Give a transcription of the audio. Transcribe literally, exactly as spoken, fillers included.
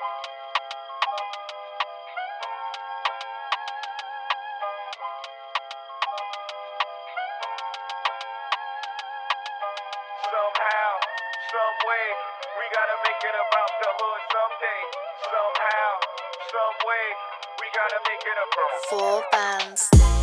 Somehow, some way, we gotta make it about the hood someday. Somehow, some way, we gotta make it about four Bandz.